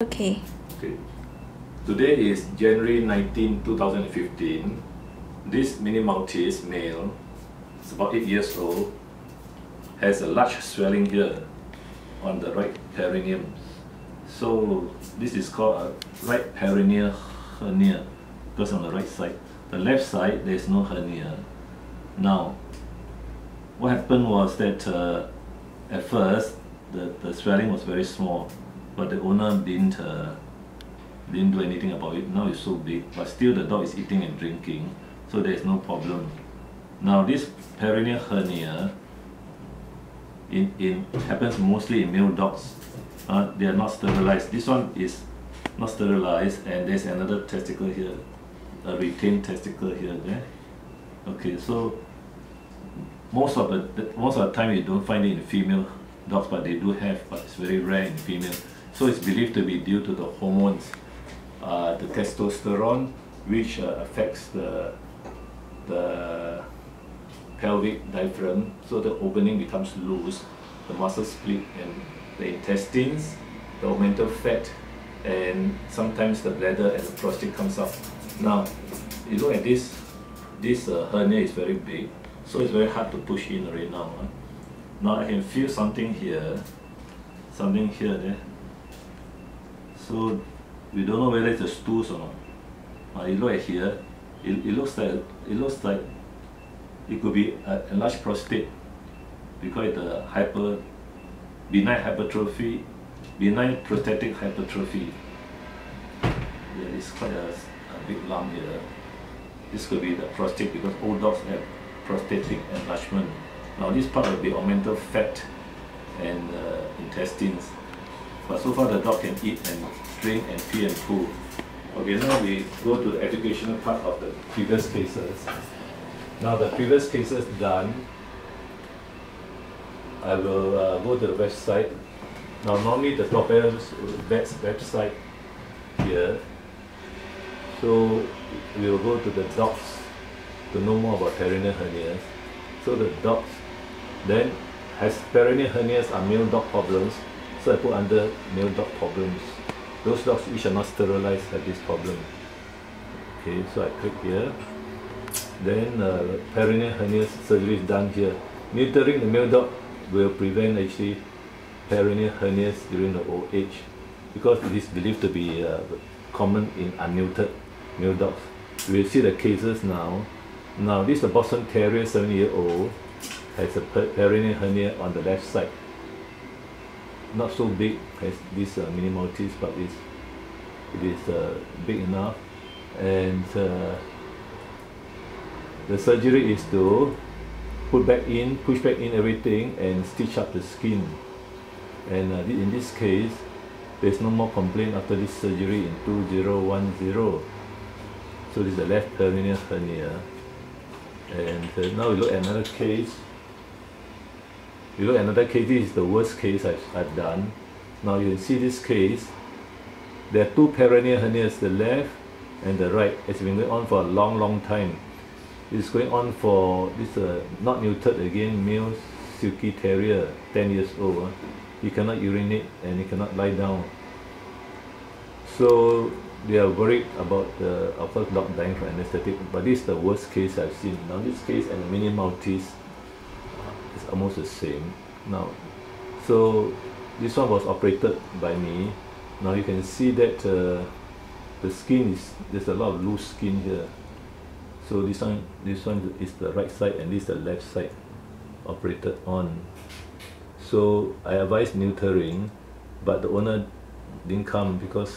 Okay. Today is January 19, 2015. This mini Maltese male, it's about 8 years old, has a large swelling here on the right perineum. So this is called a right perineal hernia because on the right side. The left side, there is no hernia. Now, what happened was that at first the swelling was very small, but the owner didn't do anything about it. Now it's so big, but still the dog is eating and drinking, so there is no problem. Now this perineal hernia, it happens mostly in male dogs. They are not sterilized. This one is not sterilized, and there's another testicle here, a retained testicle here. There. Okay, so most of the time you don't find it in female dogs, but they do have, but it's very rare in female. So it's believed to be due to the hormones, the testosterone, which affects the pelvic diaphragm, so the opening becomes loose, the muscles split, and the intestines, the omental fat, and sometimes the bladder and the prostate comes up. Now, you look at this, hernia is very big, so it's very hard to push in right now. Now I can feel something here, there. So we don't know whether it's a stool or not. You look at here, it looks like it could be an enlarged prostate. We call it the benign prostatic hypertrophy. Yeah, it's quite a big lump here. This could be the prostate because old dogs have prostatic enlargement. Now this part will be omental fat and intestines. But so far the dog can eat and drink and pee and poo. Okay, now we go to the educational part of the previous cases. Now the previous cases done, I will go to the website. Now normally the Toa Payoh Vets website here. So we will go to the dogs to know more about perineal hernias. So the dogs then has perineal hernias are male dog problems. So I put under male dog problems. Those dogs which are not sterilized have this problem. Okay, so I click here. Then perineal hernias surgery is done here. Neutering the male dog will prevent actually perineal hernias during the old age because it is believed to be common in unneutered male dogs. We will see the cases now. Now this is a Boston Terrier 7-year-old has a perineal hernia on the left side. Not so big as this mini Maltese, but it is big enough, and the surgery is to push back in everything and stitch up the skin, and in this case there is no more complaint after this surgery in 2010. So this is the left perineal hernia, and now we look at another case. You look at another case, this is the worst case I've done. Now you can see this case. There are two perineal hernias, the left and the right. It's been going on for a long time. It's going on for this not neutered again, male silky terrier, 10 years old. He cannot urinate and he cannot lie down. So they are worried about the dog dying from anesthetic, but this is the worst case I've seen. Now this case and the mini Maltese, it's almost the same now. So this one was operated by me. Now you can see that the skin is, there's a lot of loose skin here. So this one is the right side and this is the left side operated on. So I advised neutering, but the owner didn't come because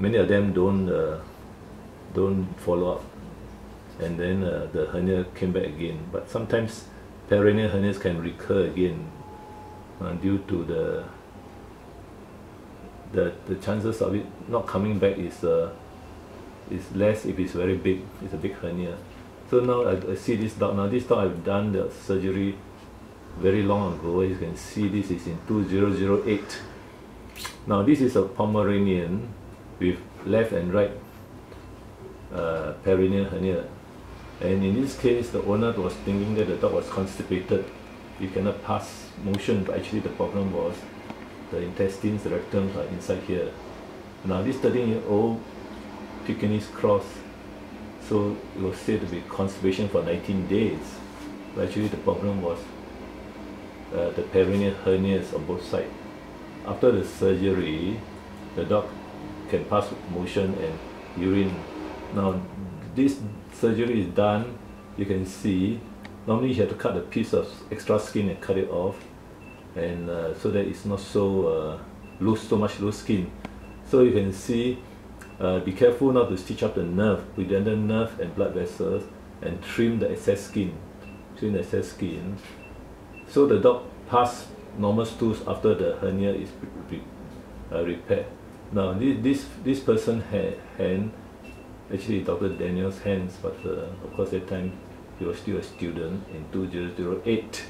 many of them don't follow up, and then the hernia came back again. But sometimes perineal hernias can recur again due to the chances of it not coming back is less if it's very big. It's a big hernia. So now I see this dog. Now this dog I've done the surgery very long ago. You can see this is in 2008. Now this is a Pomeranian with left and right perineal hernia. And in this case, the owner was thinking that the dog was constipated. It cannot pass motion, but actually the problem was the intestines, the rectums are inside here. Now this 13-year-old Pekingese cross, so it was said to be conservation for 19 days. But actually the problem was the perineal hernias on both sides. After the surgery, the dog can pass motion and urine. Now this surgery is done, you can see, normally you have to cut a piece of extra skin and cut it off, and so that it's not so so much loose skin. So you can see, be careful not to stitch up the nerve, pudendal nerve and blood vessels, and trim the excess skin. So the dog passed normal stools after the hernia is repaired. Now this person's hand, actually Dr. Daniel's hands, but of course at that time he was still a student in 2008,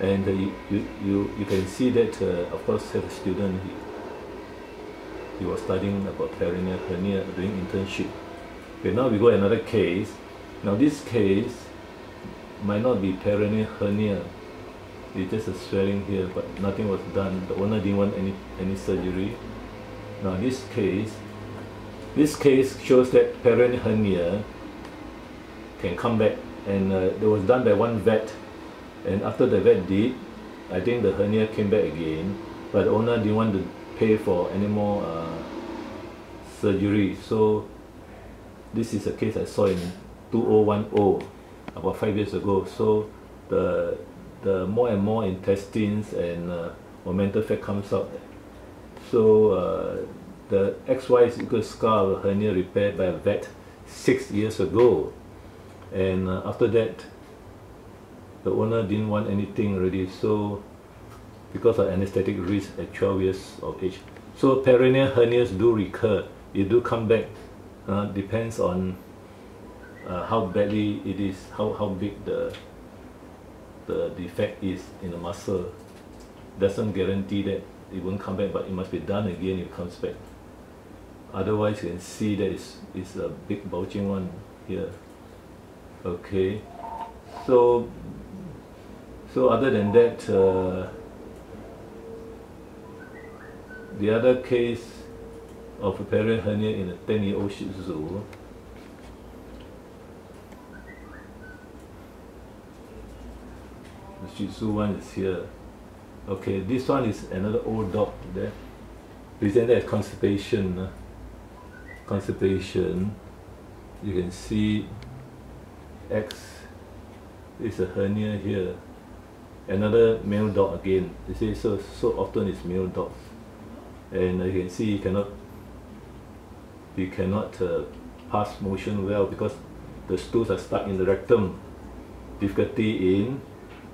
and you can see that of course as a student he was studying about perineal hernia doing internship. Okay, now we go another case. Now this case might not be perineal hernia, it's just a swelling here, but nothing was done. The owner didn't want any surgery. Now this case shows that perineal hernia can come back, and it was done by one vet, and after the vet did, I think the hernia came back again, but the owner didn't want to pay for any more surgery. So this is a case I saw in 2010, about 5 years ago. So the more and more intestines and omental fat comes out. So the XY is equal scar of hernia repaired by a vet 6 years ago, and after that the owner didn't want anything already, so because of anesthetic risk at 12 years of age. So perineal hernias do recur, it do come back, depends on how badly it is, how big the defect is in the muscle. Doesn't guarantee that it won't come back, but it must be done again if it comes back. Otherwise you can see that it's a big bulging one here. Okay, so other than that, the other case of a perineal hernia in a 10-year-old Shih Tzu, the Shih Tzu one is here. Okay, this one is another old dog there, presented as constipation. You can see X is a hernia here. Another male dog again. You see, so often it's male dogs, and you can see he cannot pass motion well because the stools are stuck in the rectum. Difficulty in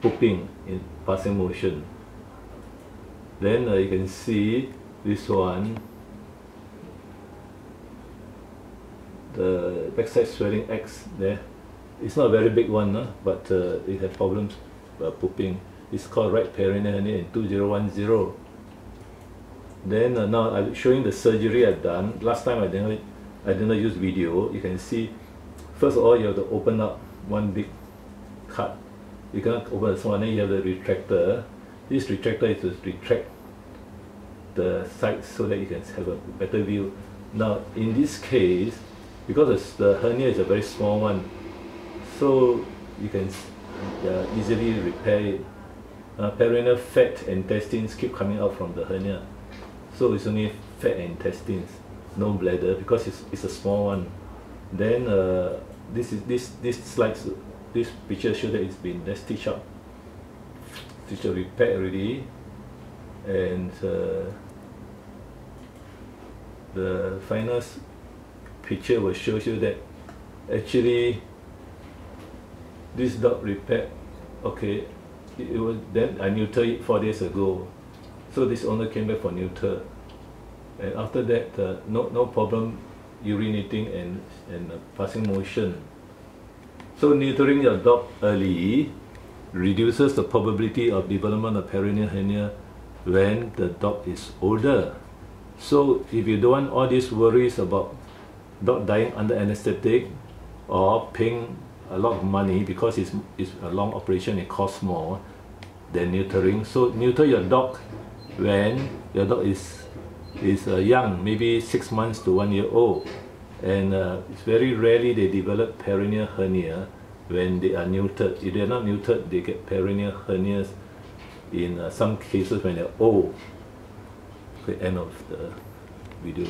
pooping, in passing motion. Then you can see this one, the backside swelling X there. It's not a very big one, but it had problems pooping. It's called right perineal hernia in 2010. Then now I'm showing the surgery I've done. Last time I did not use video. You can see, first of all, you have to open up one big cut. You cannot open this one, then you have the retractor. This retractor is to retract the sides so that you can have a better view. Now in this case, because the hernia is a very small one, so you can easily repair it. Perineal fat and intestines keep coming out from the hernia. So it's only fat and intestines, no bladder, because it's a small one. Then this picture shows that it's been stitched up, repaired already, and the final picture will show you that actually this dog repaired. Okay, it was then I neutered it 4 days ago. So this owner came back for neuter, and after that no problem urinating and passing motion. So neutering your dog early reduces the probability of development of perineal hernia when the dog is older. So if you don't want all these worries about dog dying under anesthetic or paying a lot of money because it's a long operation, it costs more than neutering. So neuter your dog when your dog is young, maybe 6 months to 1 year old, and it's very rarely they develop perineal hernia when they are neutered. If they are not neutered, they get perineal hernias in some cases when they are old. The end of the video.